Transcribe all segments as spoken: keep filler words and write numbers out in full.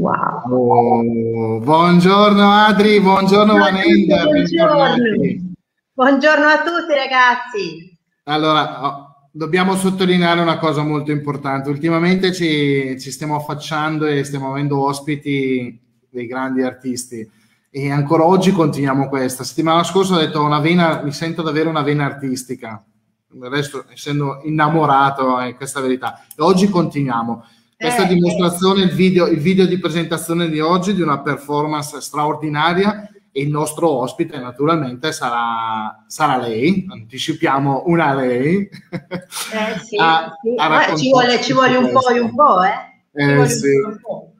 Wow. Oh, buongiorno Adri, buongiorno Vanessa. Buongiorno. buongiorno a tutti ragazzi. Allora, oh, dobbiamo sottolineare una cosa molto importante. Ultimamente ci, ci stiamo affacciando e stiamo avendo ospiti dei grandi artisti e ancora oggi continuiamo questa. Settimana scorsa ho detto una vena, mi sento davvero una vena artistica. Del resto, essendo innamorato, è questa verità. E oggi continuiamo. Questa dimostrazione, il video, il video di presentazione di oggi di una performance straordinaria e il nostro ospite naturalmente sarà, sarà lei, anticipiamo una lei. Eh sì, a, sì. A ci, vuole, ci vuole un po' e un po', eh? eh sì. un po'.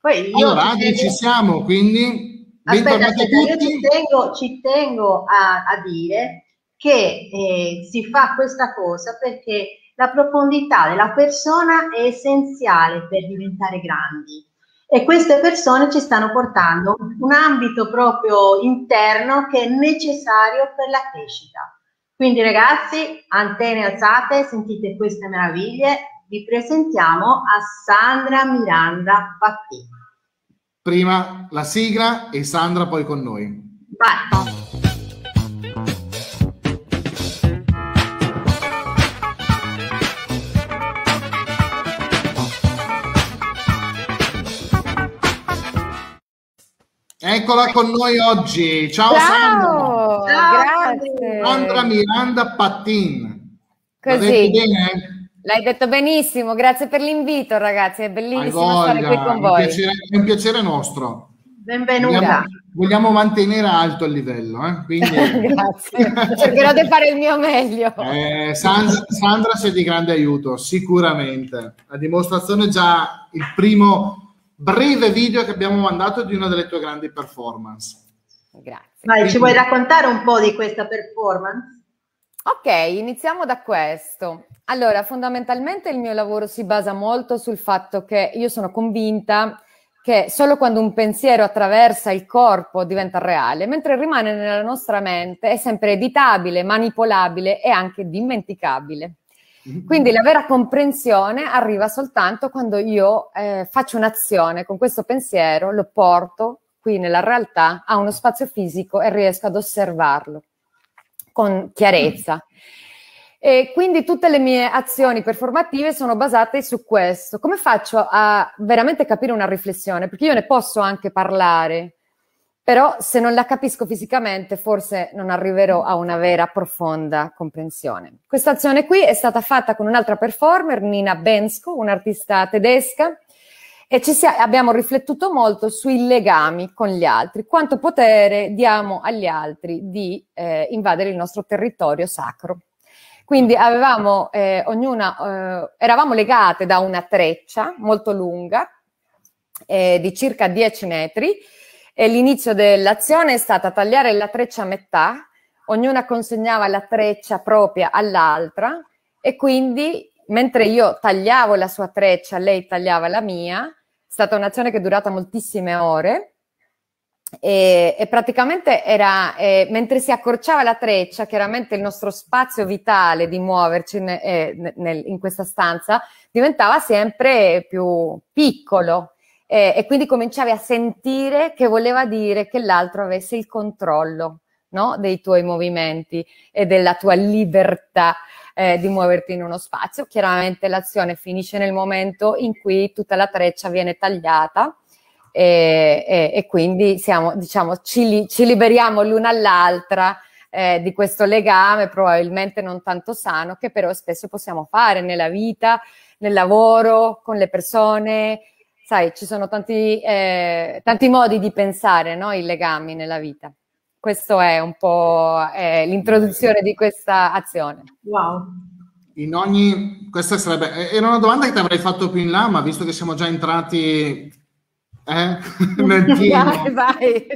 Poi io allora, ci, tengo... ci siamo, quindi... Aspetta, aspetta io ci tengo, ci tengo a, a dire che eh, si fa questa cosa perché... La profondità della persona è essenziale per diventare grandi e queste persone ci stanno portando un ambito proprio interno che è necessario per la crescita. Quindi ragazzi, antenne alzate, sentite queste meraviglie, vi presentiamo a Sandra Miranda Pattin. Prima la sigla e Sandra poi con noi. Vai! Eccola con noi oggi, ciao, ciao Sandra. Ciao, grazie. Sandra Miranda Pattin. Così. L'hai detto benissimo, grazie per l'invito ragazzi, è bellissimo stare qui con voi. È un piacere, è un piacere nostro. Benvenuta. Vogliamo, vogliamo mantenere alto il livello. Eh? Quindi... grazie, cercherò di fare il mio meglio. Eh, Sandra, Sandra sei di grande aiuto, sicuramente. La dimostrazione è già il primo... breve video che abbiamo mandato di una delle tue grandi performance. Grazie. Vai, ci vuoi raccontare un po' di questa performance? Ok, iniziamo da questo. Allora, fondamentalmente il mio lavoro si basa molto sul fatto che io sono convinta che solo quando un pensiero attraversa il corpo diventa reale, mentre rimane nella nostra mente è sempre editabile, manipolabile e anche dimenticabile. Quindi la vera comprensione arriva soltanto quando io eh, faccio un'azione con questo pensiero, lo porto qui nella realtà a uno spazio fisico e riesco ad osservarlo con chiarezza. E quindi tutte le mie azioni performative sono basate su questo. Come faccio a veramente capire una riflessione? Perché io ne posso anche parlare, però se non la capisco fisicamente forse non arriverò a una vera profonda comprensione. Questa azione qui è stata fatta con un'altra performer, Nina Bensko, un'artista tedesca, e ci si, abbiamo riflettuto molto sui legami con gli altri, quanto potere diamo agli altri di eh, invadere il nostro territorio sacro. Quindi avevamo, eh, ognuna, eh, eravamo legate da una treccia molto lunga, eh, di circa dieci metri, e l'inizio dell'azione è stata tagliare la treccia a metà, ognuna consegnava la treccia propria all'altra e quindi mentre io tagliavo la sua treccia, lei tagliava la mia, è stata un'azione che è durata moltissime ore e, e praticamente era, eh, mentre si accorciava la treccia, chiaramente il nostro spazio vitale di muoverci ne, eh, nel, in questa stanza diventava sempre più piccolo. Eh, e quindi cominciavi a sentire che voleva dire che l'altro avesse il controllo, no? Dei tuoi movimenti e della tua libertà eh, di muoverti in uno spazio. Chiaramente l'azione finisce nel momento in cui tutta la treccia viene tagliata e, e, e quindi siamo, diciamo, ci, li, ci liberiamo l'una all'altra eh, di questo legame probabilmente non tanto sano che però spesso possiamo fare nella vita, nel lavoro, con le persone. Sai, ci sono tanti, eh, tanti modi di pensare, no? I legami nella vita. Questo è un po' eh, l'introduzione di questa azione. Wow. In ogni... Questa sarebbe... Era una domanda che ti avrei fatto più in là, ma visto che siamo già entrati... Eh? Nel vai, vai.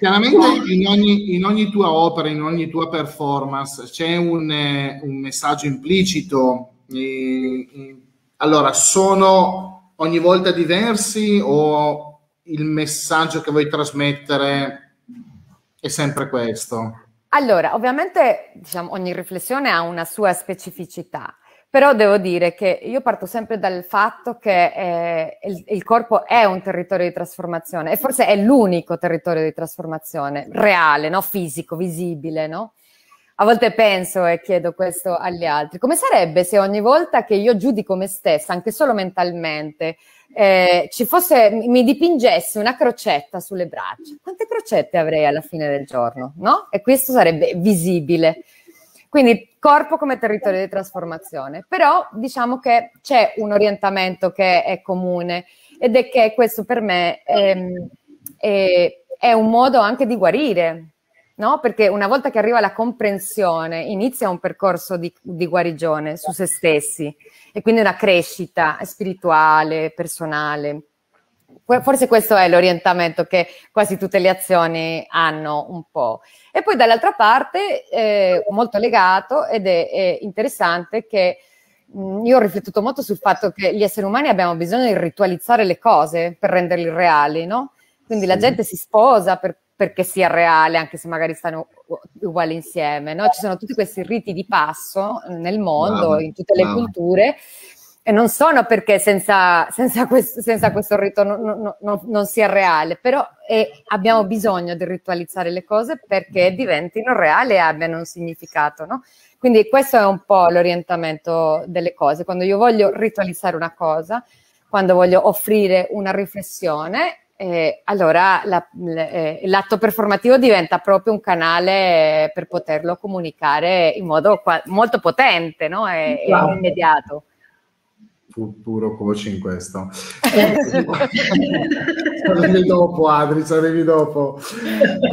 Chiaramente in ogni, in ogni tua opera, in ogni tua performance, c'è un, eh, un messaggio implicito... Eh, eh, Allora, sono ogni volta diversi o il messaggio che vuoi trasmettere è sempre questo? Allora, ovviamente diciamo, ogni riflessione ha una sua specificità, Però devo dire che io parto sempre dal fatto che eh, il, il corpo è un territorio di trasformazione e forse è l'unico territorio di trasformazione reale, no? Fisico, visibile, no? A volte penso e chiedo questo agli altri. Come sarebbe se ogni volta che io giudico me stessa, anche solo mentalmente, eh, ci fosse, mi dipingessi una crocetta sulle braccia? Quante crocette avrei alla fine del giorno, no? E questo sarebbe visibile. Quindi corpo come territorio di trasformazione, però diciamo che c'è un orientamento che è comune ed è che questo per me è, è, è un modo anche di guarire, no? Perché una volta che arriva la comprensione inizia un percorso di, di guarigione su se stessi e quindi una crescita spirituale, personale. Forse questo è l'orientamento che quasi tutte le azioni hanno un po'. E poi dall'altra parte, eh, molto legato, ed è, è interessante che mh, io ho riflettuto molto sul fatto che gli esseri umani abbiamo bisogno di ritualizzare le cose per renderli reali, no? Quindi sì. La gente si sposa per, perché sia reale, anche se magari stanno uguali insieme, no? Ci sono tutti questi riti di passo nel mondo, wow. in tutte le wow. culture. E non sono perché senza, senza, questo, senza questo rito non, non, non, non sia reale, però eh, abbiamo bisogno di ritualizzare le cose perché diventino reali e abbiano un significato, no? Quindi questo è un po' l'orientamento delle cose. Quando io voglio ritualizzare una cosa, quando voglio offrire una riflessione, eh, allora la, l'atto performativo diventa proprio un canale per poterlo comunicare in modo molto potente, no? e, wow. e immediato. Puro coaching questo. Arrivi dopo, Adri, arrivi dopo.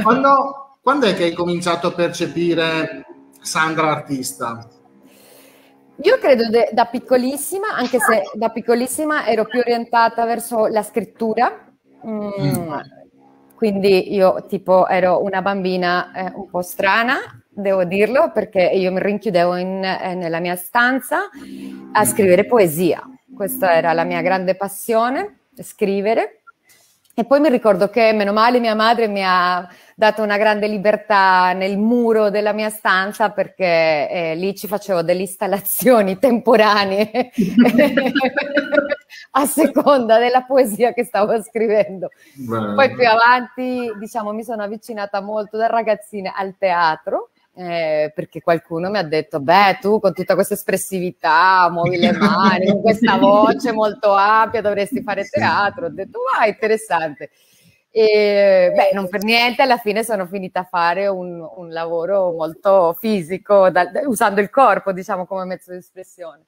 Quando, quando è che hai cominciato a percepire Sandra artista? Io credo de, da piccolissima, anche se da piccolissima ero più orientata verso la scrittura. Mm, mm. Quindi io tipo ero una bambina eh, un po' strana, devo dirlo, perché io mi rinchiudevo in, eh, nella mia stanza a scrivere poesia. Questa era la mia grande passione, scrivere. E poi mi ricordo che, meno male, mia madre mi ha dato una grande libertà nel muro della mia stanza, perché eh, lì ci facevo delle installazioni temporanee a seconda della poesia che stavo scrivendo. Beh. Poi più avanti, diciamo, mi sono avvicinata molto da ragazzina al teatro. Eh, perché qualcuno mi ha detto: beh, tu con tutta questa espressività, muovi le mani, con questa voce molto ampia dovresti fare teatro. Ho detto: ah, interessante. E, beh, non per niente, alla fine sono finita a fare un, un lavoro molto fisico, da, usando il corpo, diciamo, come mezzo di espressione.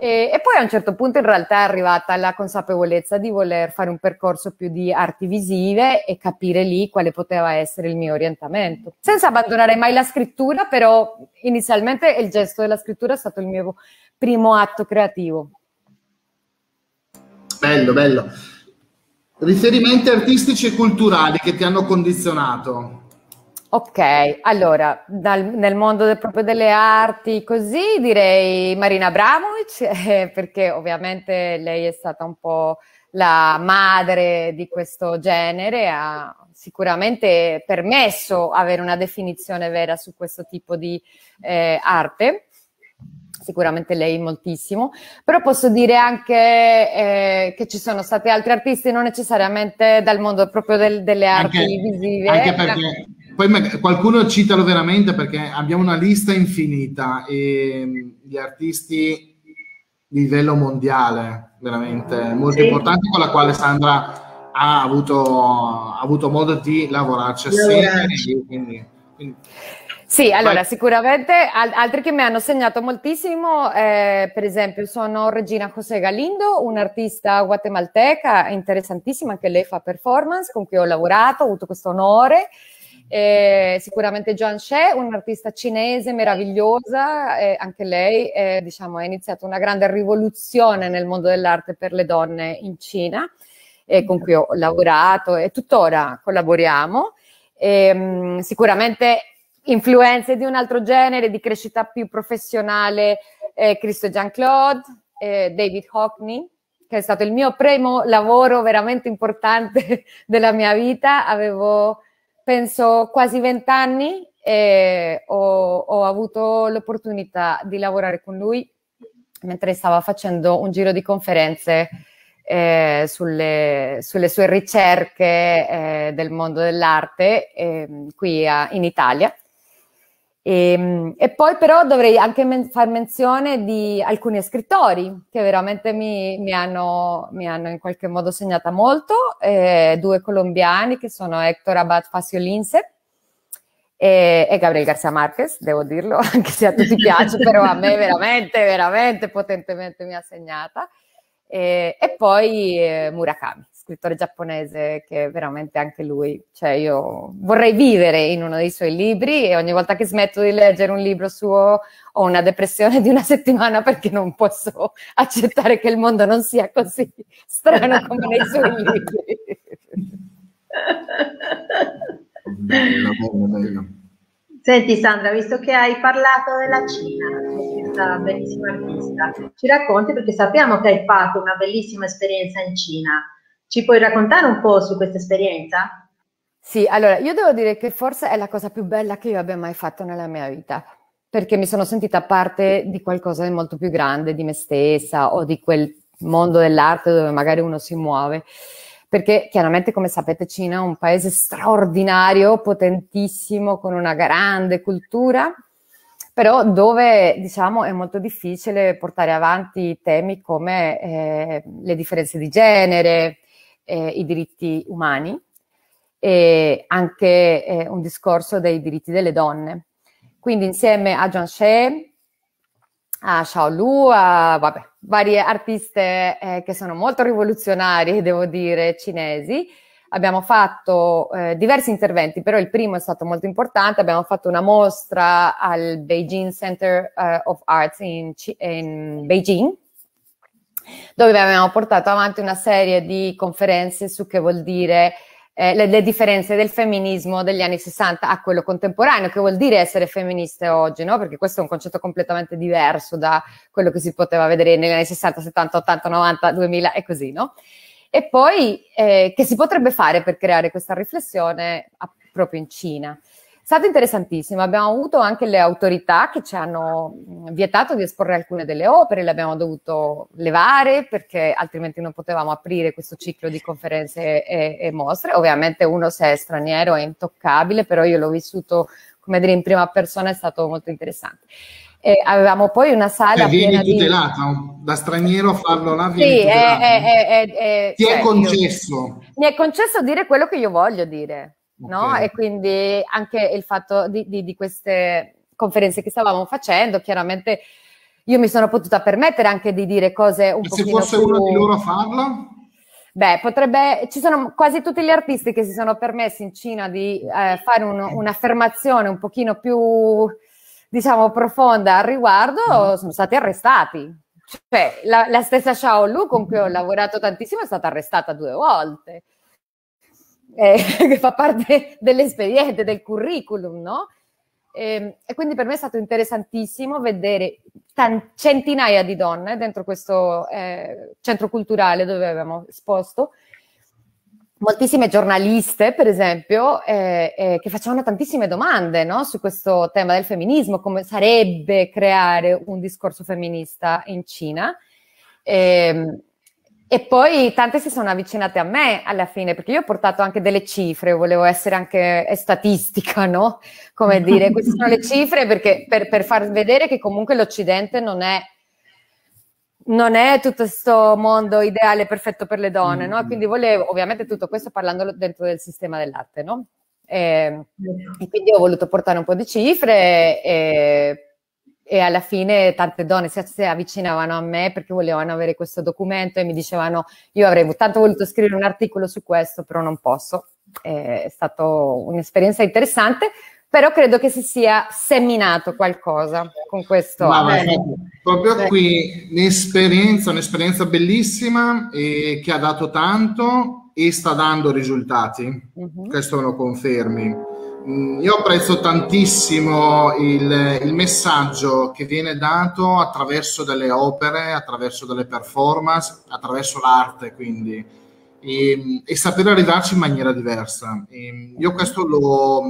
E, e poi a un certo punto in realtà è arrivata la consapevolezza di voler fare un percorso più di arti visive e capire lì quale poteva essere il mio orientamento. Senza abbandonare mai la scrittura, però inizialmente il gesto della scrittura è stato il mio primo atto creativo. Bello, bello. Riferimenti artistici e culturali che ti hanno condizionato? Ok, allora, dal, nel mondo del, proprio delle arti, così direi Marina Abramovic, eh, perché ovviamente lei è stata un po' la madre di questo genere, ha sicuramente permesso avere una definizione vera su questo tipo di eh, arte, sicuramente lei moltissimo, però posso dire anche eh, che ci sono stati altri artisti, non necessariamente dal mondo proprio del, delle arti anche, visive. Anche perché... Poi qualcuno citalo veramente, perché abbiamo una lista infinita e gli artisti di livello mondiale, veramente molto sì. importanti, con la quale Sandra ha avuto, ha avuto modo di lavorarci assieme. Quindi, quindi. Sì, allora vai. Sicuramente altri che mi hanno segnato moltissimo, eh, per esempio sono Regina José Galindo, un'artista guatemalteca interessantissima, anche lei fa performance, con cui ho lavorato, ho avuto questo onore. Eh, sicuramente Joan She, un'artista cinese meravigliosa, eh, anche lei eh, diciamo, ha iniziato una grande rivoluzione nel mondo dell'arte per le donne in Cina, eh, con cui ho lavorato e tuttora collaboriamo. Eh, mh, sicuramente influenze di un altro genere, di crescita più professionale, eh, Cristo e Jean-Claude, eh, David Hockney, che è stato il mio primo lavoro veramente importante della mia vita. Avevo... penso quasi vent'anni e ho, ho avuto l'opportunità di lavorare con lui mentre stava facendo un giro di conferenze eh, sulle, sulle sue ricerche eh, del mondo dell'arte eh, qui a, in Italia. E, e poi però dovrei anche men- far menzione di alcuni scrittori che veramente mi, mi, hanno, mi hanno in qualche modo segnata molto, eh, due colombiani che sono Héctor Abad Faciolince e, e Gabriel Garcia Marquez, devo dirlo, anche se a tutti piace, però a me veramente, veramente potentemente mi ha segnata, eh, e poi eh, Murakami, scrittore giapponese, che veramente anche lui, cioè io vorrei vivere in uno dei suoi libri, e ogni volta che smetto di leggere un libro suo ho una depressione di una settimana perché non posso accettare che il mondo non sia così strano come nei suoi libri. Bello, bello, bello. Senti Sandra, visto che hai parlato della Cina, questa bellissima artista, ci racconti, perché sappiamo che hai fatto una bellissima esperienza in Cina. Ci puoi raccontare un po' su questa esperienza? Sì, allora, io devo dire che forse è la cosa più bella che io abbia mai fatto nella mia vita, perché mi sono sentita parte di qualcosa di molto più grande, di me stessa, o di quel mondo dell'arte dove magari uno si muove, perché chiaramente, come sapete, Cina è un paese straordinario, potentissimo, con una grande cultura, però dove, diciamo, è molto difficile portare avanti temi come eh, le differenze di genere, Eh, i diritti umani e anche eh, un discorso dei diritti delle donne. Quindi insieme a Joan She, a Xiao Lu, a vabbè, varie artiste eh, che sono molto rivoluzionarie, devo dire, cinesi, abbiamo fatto eh, diversi interventi, però il primo è stato molto importante. Abbiamo fatto una mostra al Beijing Center uh, of Arts in, in Beijing, dove abbiamo portato avanti una serie di conferenze su che vuol dire eh, le, le differenze del femminismo degli anni sessanta a quello contemporaneo, che vuol dire essere femministe oggi, no? Perché questo è un concetto completamente diverso da quello che si poteva vedere negli anni sessanta, settanta, ottanta, novanta, duemila e così, no? E poi eh, che si potrebbe fare per creare questa riflessione a, proprio in Cina. È stato interessantissimo, abbiamo avuto anche le autorità che ci hanno vietato di esporre alcune delle opere, le abbiamo dovuto levare perché altrimenti non potevamo aprire questo ciclo di conferenze e, e mostre. Ovviamente uno, se è straniero, è intoccabile, però io l'ho vissuto, come dire, in prima persona, è stato molto interessante. E avevamo poi una sala eh, piena vieni tutelato, di... da straniero farlo là vieni sì, tutelato. È, è, è, è, Ti cioè, è concesso? Io, mi è concesso dire quello che io voglio dire. No? Okay. E quindi anche il fatto di, di, di queste conferenze che stavamo facendo, chiaramente io mi sono potuta permettere anche di dire cose un po' più... Se fosse più... uno di loro a farla? Beh, potrebbe... Ci sono quasi tutti gli artisti che si sono permessi in Cina di eh, fare un, un'affermazione un pochino più, diciamo, profonda al riguardo, mm-hmm. sono stati arrestati. Cioè, la, la stessa Xiao Lu, con cui ho lavorato tantissimo, è stata arrestata due volte. Eh, che fa parte dell'espediente, del curriculum, no? E, e quindi per me è stato interessantissimo vedere tan- centinaia di donne dentro questo eh, centro culturale dove avevamo esposto, moltissime giornaliste, per esempio, eh, eh, che facevano tantissime domande, no? Su questo tema del femminismo, come sarebbe creare un discorso femminista in Cina. Eh, E poi tante si sono avvicinate a me alla fine, perché io ho portato anche delle cifre, volevo essere anche statistica, no? Come dire, queste sono le cifre perché, per, per far vedere che comunque l'Occidente non è, non è tutto questo mondo ideale perfetto per le donne, no? Quindi volevo, ovviamente tutto questo parlando dentro del sistema dell'arte, no? E, e quindi ho voluto portare un po' di cifre e... E alla fine tante donne si avvicinavano a me perché volevano avere questo documento e mi dicevano: io avrei tanto voluto scrivere un articolo su questo, però non posso. È stata un'esperienza interessante, però credo che si sia seminato qualcosa con questo. Ma eh, proprio eh. qui un'esperienza, un'esperienza bellissima e che ha dato tanto e sta dando risultati, uh-huh. questo lo confermi. Io apprezzo tantissimo il, il messaggio che viene dato attraverso delle opere, attraverso delle performance, attraverso l'arte, quindi, e, e sapere arrivarci in maniera diversa. E io questo lo,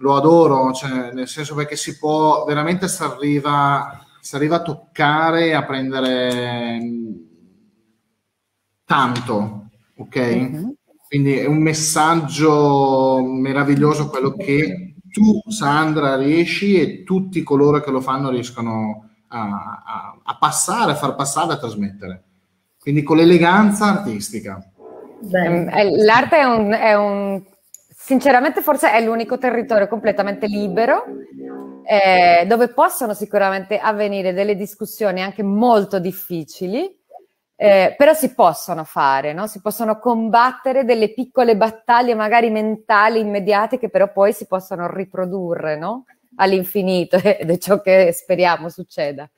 lo adoro, cioè, nel senso perché si può veramente si arriva si arriva a toccare, a prendere tanto, ok? Mm-hmm. Quindi è un messaggio meraviglioso quello che tu, Sandra, riesci e tutti coloro che lo fanno riescono a, a, a passare, a far passare, a trasmettere. Quindi con l'eleganza artistica. L'arte è un, è un... Sinceramente forse è l'unico territorio completamente libero eh, dove possono sicuramente avvenire delle discussioni anche molto difficili, eh, però si possono fare, no? Si possono combattere delle piccole battaglie magari mentali, immediate, che però poi si possono riprodurre, no? All'infinito, ed è ciò che speriamo succeda.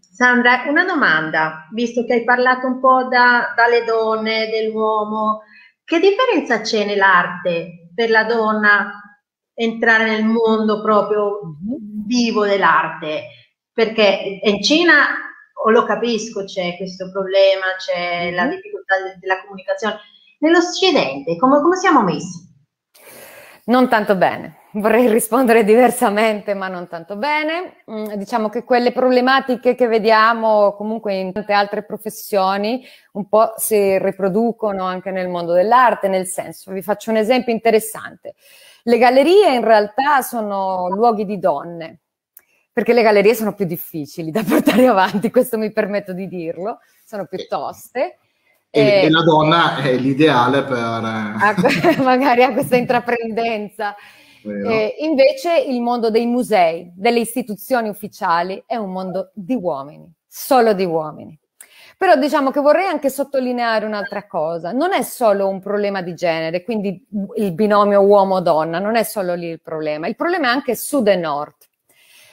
Sandra, una domanda, visto che hai parlato un po' da, dalle donne, dell'uomo, che differenza c'è nell'arte? Per la donna entrare nel mondo proprio vivo dell'arte, perché in Cina lo capisco, c'è questo problema, c'è la difficoltà della comunicazione. Nell'Occidente come, come siamo messi? Non tanto bene, vorrei rispondere diversamente, ma non tanto bene. Diciamo che quelle problematiche che vediamo comunque in tante altre professioni un po' si riproducono anche nel mondo dell'arte, nel senso, vi faccio un esempio interessante. Le gallerie in realtà sono luoghi di donne, perché le gallerie sono più difficili da portare avanti, questo mi permetto di dirlo, sono più toste. E, e la donna è l'ideale per... A, magari a questa intraprendenza. Eh, invece il mondo dei musei, delle istituzioni ufficiali, è un mondo di uomini, solo di uomini. Però diciamo che vorrei anche sottolineare un'altra cosa. Non è solo un problema di genere, quindi il binomio uomo-donna, non è solo lì il problema. Il problema è anche sud e nord,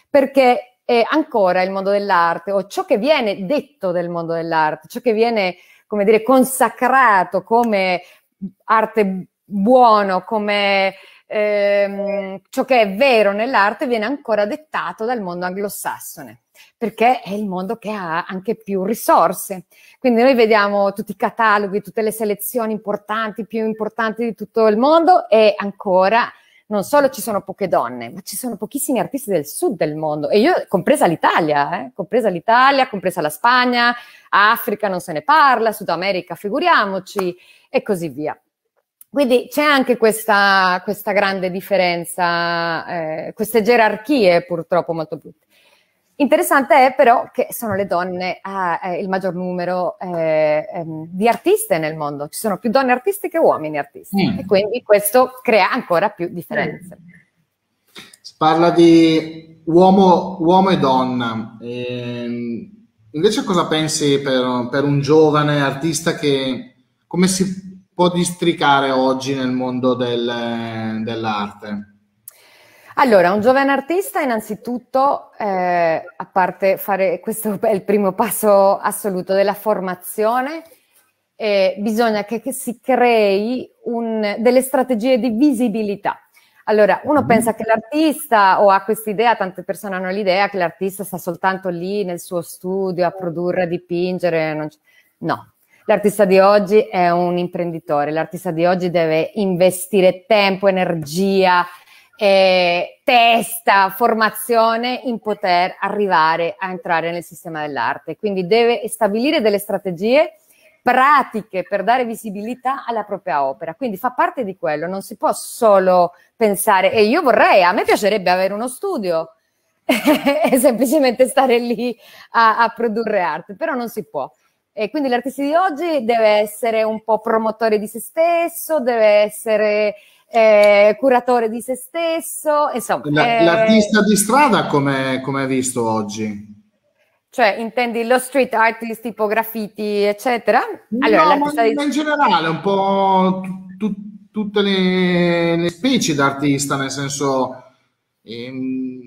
perché eh, ancora il mondo dell'arte, o ciò che viene detto del mondo dell'arte, ciò che viene... come dire, consacrato come arte buono, come ehm, ciò che è vero nell'arte viene ancora dettato dal mondo anglosassone, perché è il mondo che ha anche più risorse. Quindi noi vediamo tutti i cataloghi, tutte le selezioni importanti, più importanti di tutto il mondo, e ancora non solo ci sono poche donne, ma ci sono pochissimi artisti del sud del mondo, e io, compresa l'Italia, eh, compresa l'Italia, compresa la Spagna, Africa non se ne parla, Sud America figuriamoci, e così via. Quindi c'è anche questa, questa grande differenza, eh, queste gerarchie purtroppo molto brutte. Interessante è però che sono le donne a, a il maggior numero eh, ehm, di artiste nel mondo, ci sono più donne artiste che uomini artisti, mm. e quindi questo crea ancora più differenze. Si parla di uomo, uomo e donna, ehm, invece cosa pensi per, per un giovane artista che, come si può districare oggi nel mondo del, dell'arte? Allora, un giovane artista innanzitutto, eh, a parte fare, questo è il primo passo assoluto della formazione, eh, bisogna che, che si crei un, delle strategie di visibilità. Allora, uno pensa che l'artista, o ha quest'idea, tante persone hanno l'idea che l'artista sta soltanto lì nel suo studio a produrre, a dipingere, non c- no. L'artista di oggi è un imprenditore, l'artista di oggi deve investire tempo, energia, Eh, testa, formazione in poter arrivare a entrare nel sistema dell'arte, quindi deve stabilire delle strategie pratiche per dare visibilità alla propria opera, quindi fa parte di quello, non si può solo pensare, e io vorrei, a me piacerebbe avere uno studio e semplicemente stare lì a, a produrre arte, però non si può. E quindi l'artista di oggi deve essere un po' promotore di se stesso, deve essere Eh, curatore di se stesso, insomma. La, eh, l'artista di strada come è visto oggi? Cioè, intendi lo street artist tipo graffiti, eccetera? Allora, no, ma in di... generale, un po' tu, tutte le, le specie d'artista, nel senso, ehm,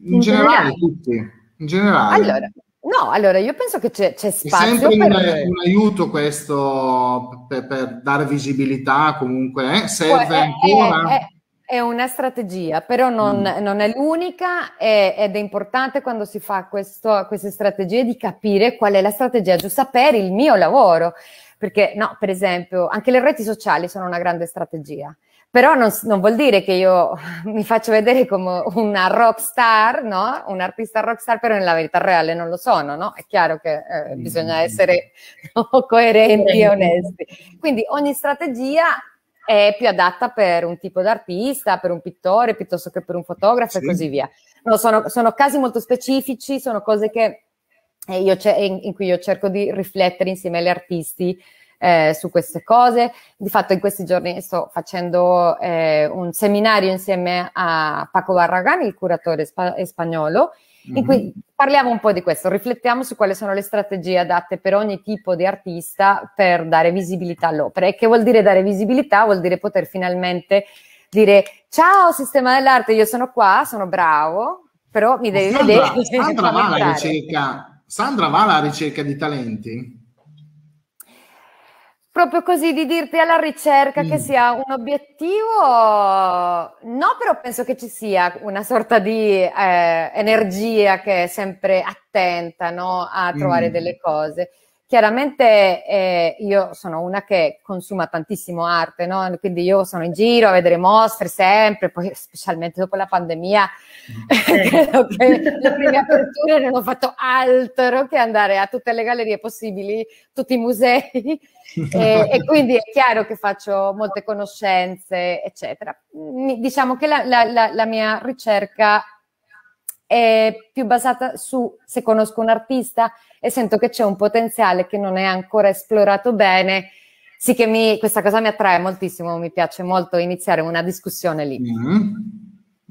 in, in generale, generale tutti. In generale. Allora. No, allora io penso che c'è, c'è spazio. È sempre per... un, un aiuto questo per, per dare visibilità, comunque eh? serve è, ancora. È, è, è una strategia, però non, mm. non è l'unica, è, ed è importante quando si fa questo, queste strategie di capire qual è la strategia giusta per il mio lavoro, perché no, per esempio, anche le reti sociali sono una grande strategia. Però non, non vuol dire che io mi faccio vedere come una rockstar, no? Un artista rockstar, però nella vita reale non lo sono, no? È chiaro che eh, bisogna essere no, coerenti e onesti. Quindi ogni strategia è più adatta per un tipo d'artista, per un pittore, piuttosto che per un fotografo, sì, e così via. No, sono, sono casi molto specifici, sono cose che io in, in cui io cerco di riflettere insieme agli artisti Eh, su queste cose. Di fatto in questi giorni sto facendo eh, un seminario insieme a Paco Barragani, il curatore spa spagnolo, mm-hmm, in cui parliamo un po' di questo, riflettiamo su quali sono le strategie adatte per ogni tipo di artista per dare visibilità all'opera. E che vuol dire dare visibilità? Vuol dire poter finalmente dire: ciao sistema dell'arte, io sono qua, sono bravo, però mi devi Sandra, vedere. Sandra va, alla ricerca, Sandra va alla ricerca di talenti? Proprio così, di dirti alla ricerca mm. che sia un obiettivo, no, però penso che ci sia una sorta di eh, energia che è sempre attenta, no, a trovare mm. delle cose. Chiaramente eh, io sono una che consuma tantissimo arte, no? Quindi io sono in giro a vedere mostre sempre, poi specialmente dopo la pandemia mm. credo che le prime aperture non ho fatto altro che andare a tutte le gallerie possibili, tutti i musei e, e quindi è chiaro che faccio molte conoscenze, eccetera. Diciamo che la, la, la mia ricerca è più basata su se conosco un artista e sento che c'è un potenziale che non è ancora esplorato bene, sì che mi, questa cosa mi attrae moltissimo, mi piace molto iniziare una discussione lì. Mm-hmm.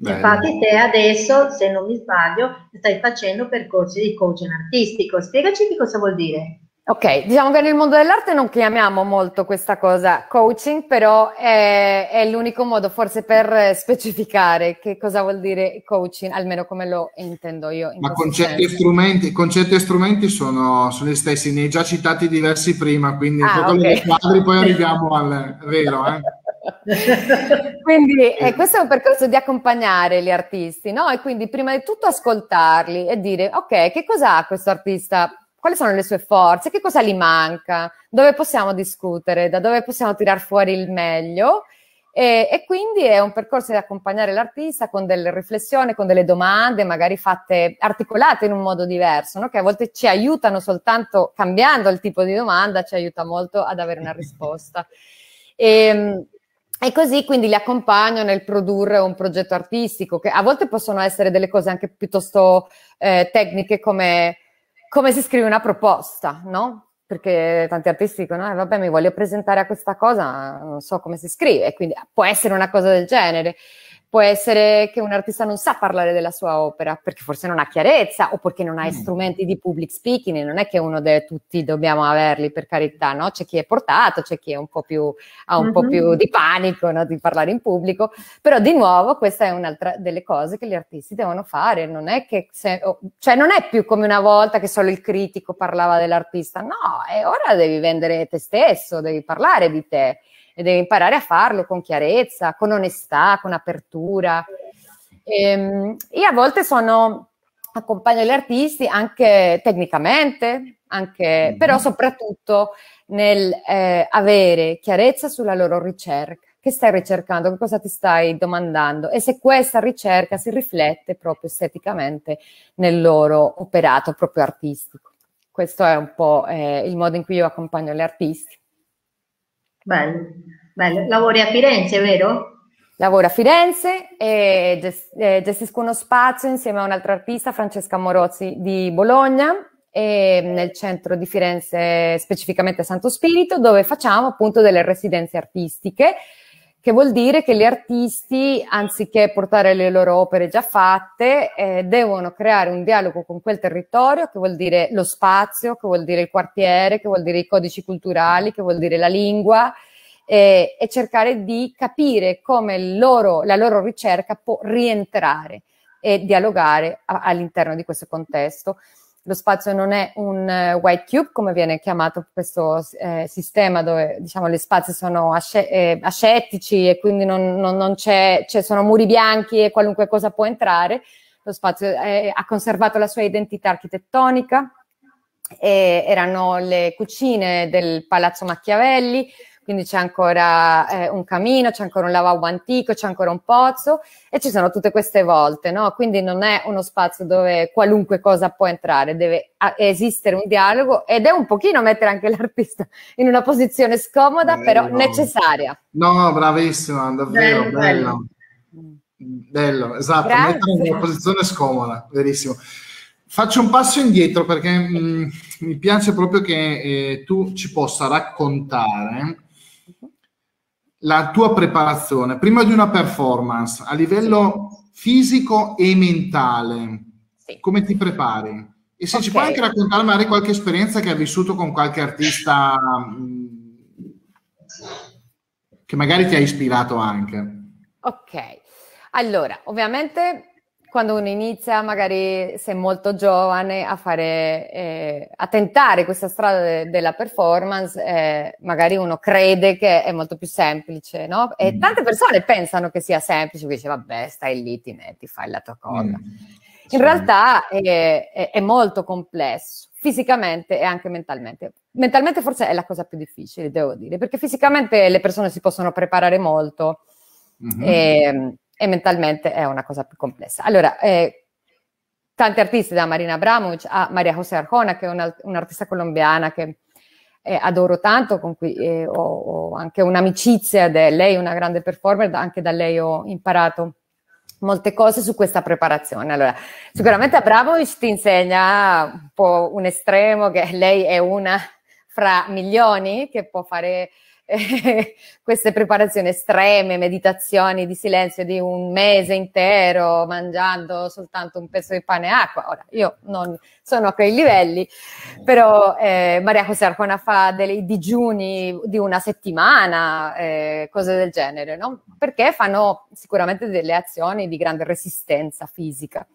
Infatti te adesso, se non mi sbaglio, stai facendo percorsi di coaching artistico, spiegaci che cosa vuol dire. Ok, diciamo che nel mondo dell'arte non chiamiamo molto questa cosa coaching, però è, è l'unico modo forse per specificare che cosa vuol dire coaching, almeno come lo intendo io. In Ma concetti e, strumenti, concetti e strumenti sono, sono gli stessi, ne hai già citati diversi prima, quindi ah, okay. dei quadri, poi arriviamo al vero. Eh. Quindi eh, questo è un percorso di accompagnare gli artisti, no? E quindi prima di tutto ascoltarli e dire: ok, che cosa ha questo artista? Quali sono le sue forze? Che cosa gli manca? Dove possiamo discutere? Da dove possiamo tirar fuori il meglio? E, e quindi è un percorso di accompagnare l'artista con delle riflessioni, con delle domande, magari fatte, articolate in un modo diverso, no? Che a volte ci aiutano soltanto, cambiando il tipo di domanda, ci aiuta molto ad avere una risposta. E, e così quindi li accompagno nel produrre un progetto artistico, che a volte possono essere delle cose anche piuttosto eh, tecniche, come... come si scrive una proposta, no? Perché tanti artisti dicono: eh, vabbè, mi voglio presentare a questa cosa, non so come si scrive. Quindi può essere una cosa del genere, può essere che un artista non sa parlare della sua opera, perché forse non ha chiarezza o perché non ha strumenti di public speaking, e non è che uno deve, tutti dobbiamo averli, per carità, no? C'è chi è portato, c'è chi è un po' più, ha un mm-hmm. po' più di panico, no? Di parlare in pubblico, però di nuovo questa è un'altra delle cose che gli artisti devono fare, non è che se, cioè non è più come una volta che solo il critico parlava dell'artista, no, e ora devi vendere te stesso, devi parlare di te. E devi imparare a farlo con chiarezza, con onestà, con apertura. E, e a volte sono, accompagno gli artisti anche tecnicamente, anche, mm-hmm. però soprattutto nel eh, avere chiarezza sulla loro ricerca. Che stai ricercando? Che cosa ti stai domandando? E se questa ricerca si riflette proprio esteticamente nel loro operato proprio artistico. Questo è un po' eh, il modo in cui io accompagno gli artisti. Bello, bello. Lavori a Firenze, vero? Lavoro a Firenze e gestisco uno spazio insieme a un'altra artista, Francesca Morozzi, di Bologna, e nel centro di Firenze, specificamente a Santo Spirito, dove facciamo appunto delle residenze artistiche, che vuol dire che gli artisti, anziché portare le loro opere già fatte, eh, devono creare un dialogo con quel territorio, che vuol dire lo spazio, che vuol dire il quartiere, che vuol dire i codici culturali, che vuol dire la lingua, eh, e cercare di capire come loro, la loro ricerca può rientrare e dialogare all'interno di questo contesto. Lo spazio non è un white cube, come viene chiamato questo eh, sistema dove, diciamo, gli spazi sono asce eh, ascettici e quindi non, non, non c'è, cioè sono muri bianchi e qualunque cosa può entrare. Lo spazio eh, ha conservato la sua identità architettonica, eh, erano le cucine del Palazzo Machiavelli, quindi c'è ancora eh, un camino, c'è ancora un lavabo antico, c'è ancora un pozzo e ci sono tutte queste volte, no? Quindi non è uno spazio dove qualunque cosa può entrare, deve esistere un dialogo ed è un pochino mettere anche l'artista in una posizione scomoda, bello, però necessaria. No, bravissima, davvero, bello. bello. bello. Bello, esatto, grazie. Mettere in una posizione scomoda, verissimo. Faccio un passo indietro perché mh, mi piace proprio che eh, tu ci possa raccontare la tua preparazione, prima di una performance, a livello fisico e mentale, sì. Come ti prepari? E se okay. ci puoi anche raccontare magari qualche esperienza che hai vissuto con qualche artista mh, che magari ti ha ispirato anche. Ok. Allora, ovviamente quando uno inizia, magari sei molto giovane a fare, eh, a tentare questa strada de della performance, eh, magari uno crede che è molto più semplice, no? E tante persone pensano che sia semplice, dice vabbè, stai lì, ti metti, fai la tua cosa. Mm. In realtà è, è, è molto complesso, fisicamente e anche mentalmente. Mentalmente forse è la cosa più difficile, devo dire, perché fisicamente le persone si possono preparare molto, mm-hmm. e, e mentalmente è una cosa più complessa. Allora, eh, tanti artisti, da Marina Abramovic a Maria José Arjona, che è un'artista colombiana che eh, adoro tanto, con cui eh, ho, ho anche un'amicizia, lei è una grande performer, anche da lei ho imparato molte cose su questa preparazione. Allora, sicuramente Abramovic ti insegna un po' un estremo, che lei è una fra milioni che può fare... queste preparazioni estreme, meditazioni di silenzio di un mese intero mangiando soltanto un pezzo di pane e acqua. Ora io non sono a quei livelli, però eh, Maria José Arjona fa dei digiuni di una settimana, eh, cose del genere, no? Perché fanno sicuramente delle azioni di grande resistenza fisica.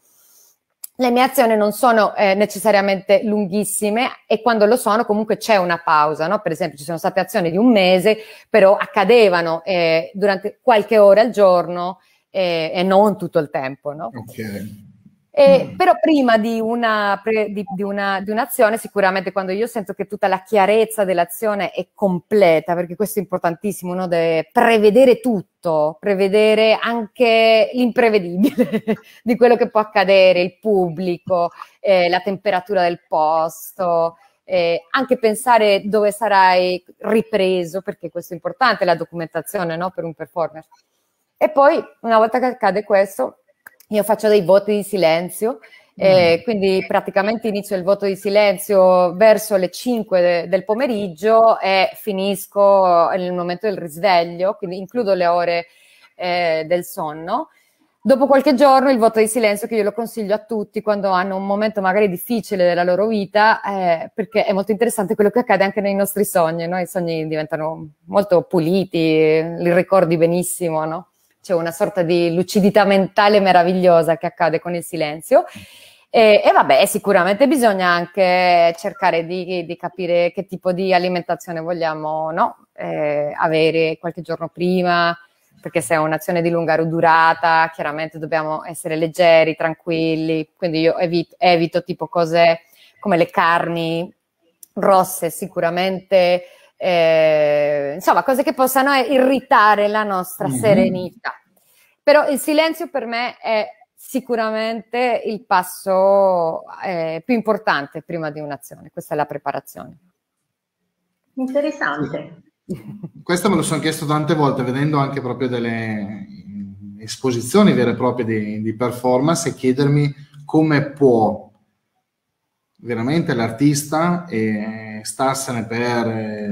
Le mie azioni non sono eh, necessariamente lunghissime e quando lo sono comunque c'è una pausa, no? Per esempio ci sono state azioni di un mese, però accadevano eh, durante qualche ora al giorno eh, e non tutto il tempo, no? Okay. E, mm. Però prima di una, di, di una, di un'azione, sicuramente quando io sento che tutta la chiarezza dell'azione è completa, perché questo è importantissimo, uno deve prevedere tutto, prevedere anche l'imprevedibile di quello che può accadere, il pubblico, eh, la temperatura del posto, eh, anche pensare dove sarai ripreso, perché questo è importante, la documentazione, no, per un performer. E poi una volta che accade questo, io faccio dei voti di silenzio, eh, mm. quindi praticamente inizio il voto di silenzio verso le cinque de del pomeriggio e finisco nel momento del risveglio, quindi includo le ore eh, del sonno. Dopo qualche giorno il voto di silenzio, che io lo consiglio a tutti quando hanno un momento magari difficile della loro vita, eh, perché è molto interessante quello che accade anche nei nostri sogni, no? I sogni diventano molto puliti, li ricordi benissimo, no? C'è una sorta di lucidità mentale meravigliosa che accade con il silenzio. E, e vabbè, sicuramente bisogna anche cercare di, di capire che tipo di alimentazione vogliamo, no? eh, avere qualche giorno prima, perché se è un'azione di lunga durata, chiaramente dobbiamo essere leggeri, tranquilli. Quindi io evito, evito tipo cose come le carni rosse, sicuramente. Eh, insomma, cose che possano irritare la nostra mm-hmm. serenità. Però il silenzio per me è sicuramente il passo eh, più importante prima di un'azione. Questa è la preparazione. Interessante. Questo me lo sono chiesto tante volte, vedendo anche proprio delle esposizioni vere e proprie di, di performance, e chiedermi come può veramente l'artista e starsene per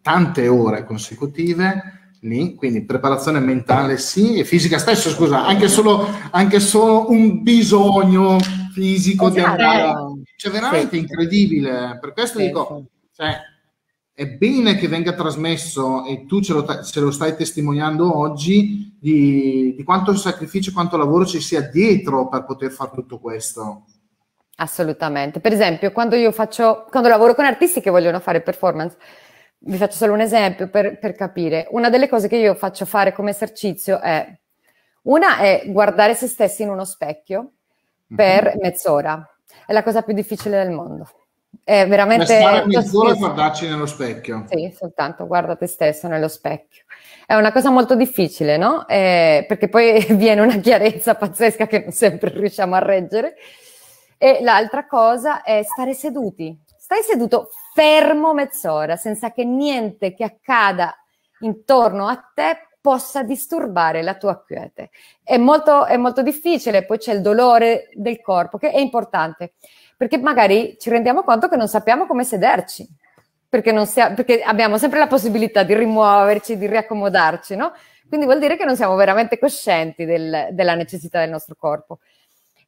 tante ore consecutive lì, quindi preparazione mentale sì, e fisica stesso, scusa, anche solo, anche solo un bisogno fisico di andare, cioè veramente incredibile. Per questo dico, cioè, è bene che venga trasmesso, e tu ce lo, ce lo stai testimoniando oggi, di, di quanto sacrificio, quanto lavoro ci sia dietro per poter fare tutto questo. Assolutamente. Per esempio, quando io faccio, quando lavoro con artisti che vogliono fare performance, vi faccio solo un esempio per, per capire. Una delle cose che io faccio fare come esercizio è, una è guardare se stessi in uno specchio per mezz'ora. È la cosa più difficile del mondo. È veramente... stare mezz'ora a guardarci nello specchio. Sì, soltanto guarda te stesso nello specchio. È una cosa molto difficile, no? Eh, perché poi viene una chiarezza pazzesca che non sempre riusciamo a reggere. E l'altra cosa è stare seduti. Stai seduto fermo mezz'ora, senza che niente che accada intorno a te possa disturbare la tua quiete. È molto, è molto difficile, poi c'è il dolore del corpo, che è importante, perché magari ci rendiamo conto che non sappiamo come sederci, perché, non siamo, perché abbiamo sempre la possibilità di rimuoverci, di riaccomodarci, no? Quindi vuol dire che non siamo veramente coscienti del, della necessità del nostro corpo.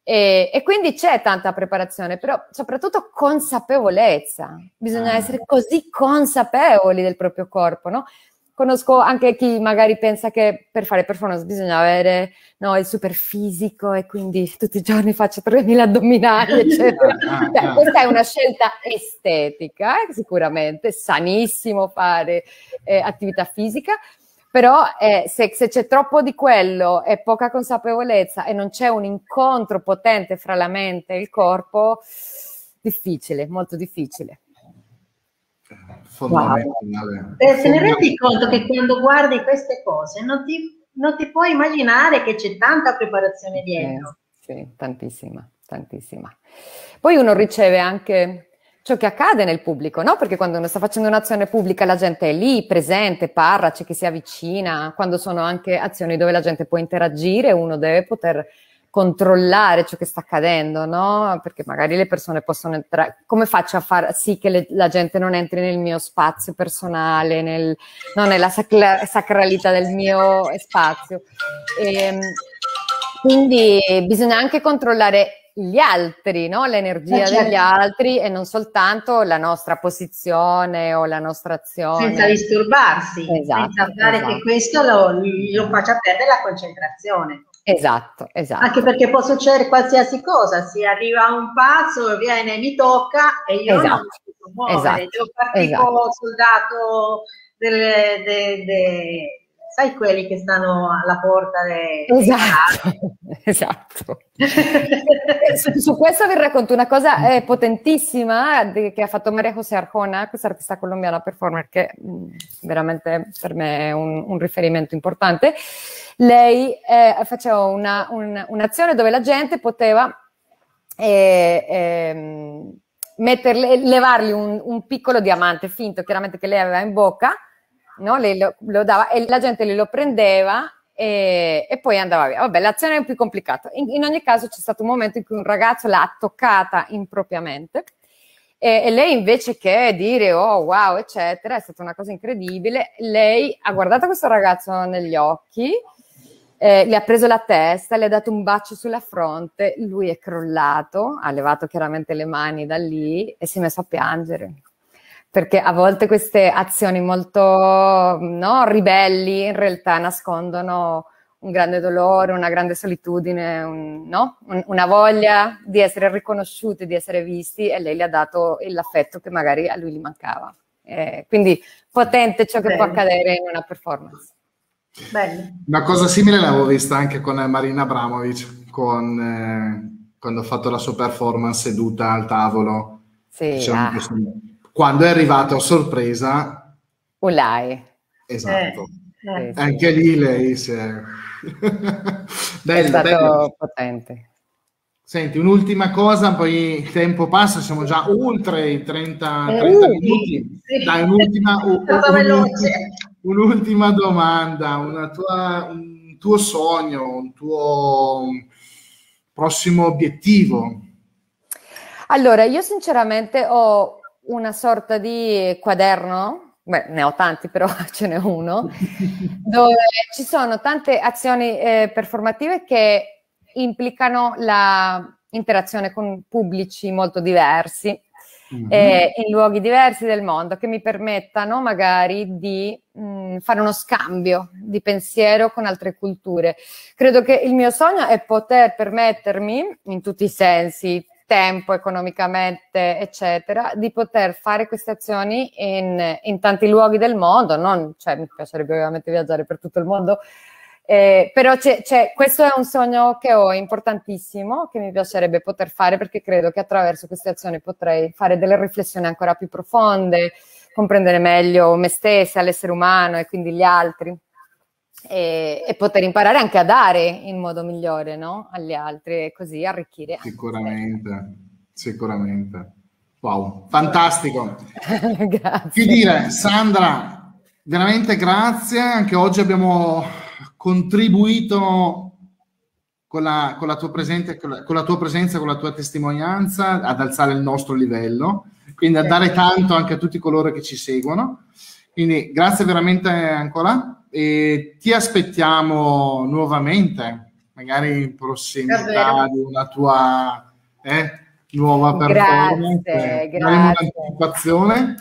E, e quindi c'è tanta preparazione, però soprattutto consapevolezza. Bisogna essere così consapevoli del proprio corpo, no? Conosco anche chi magari pensa che per fare performance bisogna avere, no, il super fisico e quindi tutti i giorni faccio tremila addominali, eccetera. Cioè, questa è una scelta estetica, eh, sicuramente, sanissimo fare eh, attività fisica, però eh, se, se c'è troppo di quello e poca consapevolezza e non c'è un incontro potente fra la mente e il corpo, difficile, molto difficile. Wow. Eh, se ne rendi conto che quando guardi queste cose non ti, non ti puoi immaginare che c'è tanta preparazione dietro. Eh, sì, tantissima, tantissima. Poi uno riceve anche ciò che accade nel pubblico, no? Perché quando uno sta facendo un'azione pubblica la gente è lì, presente, parla, c'è chi si avvicina. Quando sono anche azioni dove la gente può interagire, uno deve poter controllare ciò che sta accadendo, no? Perché magari le persone possono entrare. Come faccio a far sì che le, la gente non entri nel mio spazio personale, nel, no, nella sacra, sacralità del mio spazio? E, quindi bisogna anche controllare gli altri, no? L'energia certo. degli altri e non soltanto la nostra posizione o la nostra azione. Senza disturbarsi, esatto, senza fare esatto. che questo lo, lo faccia perdere la concentrazione. Esatto, esatto. Anche perché può succedere qualsiasi cosa, si arriva un pazzo, viene, mi tocca e io esatto, non mi posso muovere, esatto, devo partire esatto. con soldato, delle, de, de, sai quelli che stanno alla porta de, esatto, de esatto. su, su questo vi racconto una cosa eh, potentissima di, che ha fatto Maria José Arjona, questa artista colombiana performer che mh, veramente per me è un, un riferimento importante. Lei eh, faceva una, un, un'azione dove la gente poteva eh, eh, metterle, levargli un, un piccolo diamante finto, chiaramente, che lei aveva in bocca, no? Lei lo, lo dava e la gente lo prendeva e, e poi andava via. Vabbè, l'azione è più complicata. In, in ogni caso c'è stato un momento in cui un ragazzo l'ha toccata impropriamente e, e lei, invece che dire oh wow eccetera, è stata una cosa incredibile, lei ha guardato questo ragazzo negli occhi, Eh, le ha preso la testa, le ha dato un bacio sulla fronte, lui è crollato, ha levato chiaramente le mani da lì e si è messo a piangere, perché a volte queste azioni molto, no, ribelli in realtà nascondono un grande dolore, una grande solitudine, un, no? un, una voglia di essere riconosciuti, di essere visti, e lei gli ha dato l'affetto che magari a lui gli mancava. Eh, quindi potente ciò che Bene. può accadere in una performance. Bene. Una cosa simile l'avevo vista anche con Marina Abramovic, con, eh, quando ha fatto la sua performance seduta al tavolo, sì, diciamo ah. quando è arrivata a sorpresa Ulai, esatto, eh, eh, anche sì. lì lei si è, bello, è stato bello. potente. Senti, un'ultima cosa, poi il tempo passa, siamo già oltre i trenta, trenta uh, minuti. Sì. Dai, un'ultima un, un, un'ultima domanda, una tua, un tuo sogno, un tuo prossimo obiettivo. Allora, io sinceramente ho una sorta di quaderno, beh, ne ho tanti, però ce n'è uno, dove ci sono tante azioni eh, performative che implicano l'interazione con pubblici molto diversi, mm-hmm. eh, in luoghi diversi del mondo, che mi permettano magari di mh, fare uno scambio di pensiero con altre culture. Credo che il mio sogno è poter permettermi, in tutti i sensi, tempo, economicamente, eccetera, di poter fare queste azioni in, in tanti luoghi del mondo, non, cioè, mi piacerebbe ovviamente viaggiare per tutto il mondo, Eh, però c'è, c'è, questo è un sogno che ho importantissimo, che mi piacerebbe poter fare, perché credo che attraverso queste azioni potrei fare delle riflessioni ancora più profonde, comprendere meglio me stessa, l'essere umano e quindi gli altri, e, e poter imparare anche a dare in modo migliore, no? Agli altri, e così arricchire. Sicuramente, sicuramente. Wow, fantastico. Grazie. Che dire, Sandra, veramente grazie, anche oggi abbiamo contribuito con la, con, la tua presente, con, la, con la tua presenza, con la tua testimonianza ad alzare il nostro livello, quindi a dare tanto anche a tutti coloro che ci seguono, quindi grazie veramente ancora e ti aspettiamo nuovamente magari in prossimità di una tua eh, nuova performance. Grazie, grazie. Molto,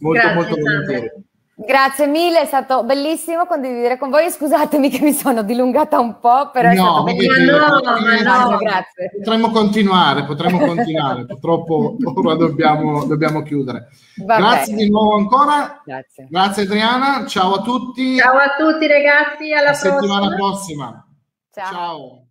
grazie, molto volentieri. Grazie mille, è stato bellissimo condividere con voi. Scusatemi che mi sono dilungata un po', però no, è stato bellissimo. No, no, no, grazie. Potremmo continuare, potremmo continuare, purtroppo ora dobbiamo, dobbiamo chiudere. Va grazie bene. Di nuovo ancora. Grazie. Grazie Adriana, ciao a tutti. Ciao a tutti ragazzi, alla prossima. Settimana prossima. Ciao. Ciao.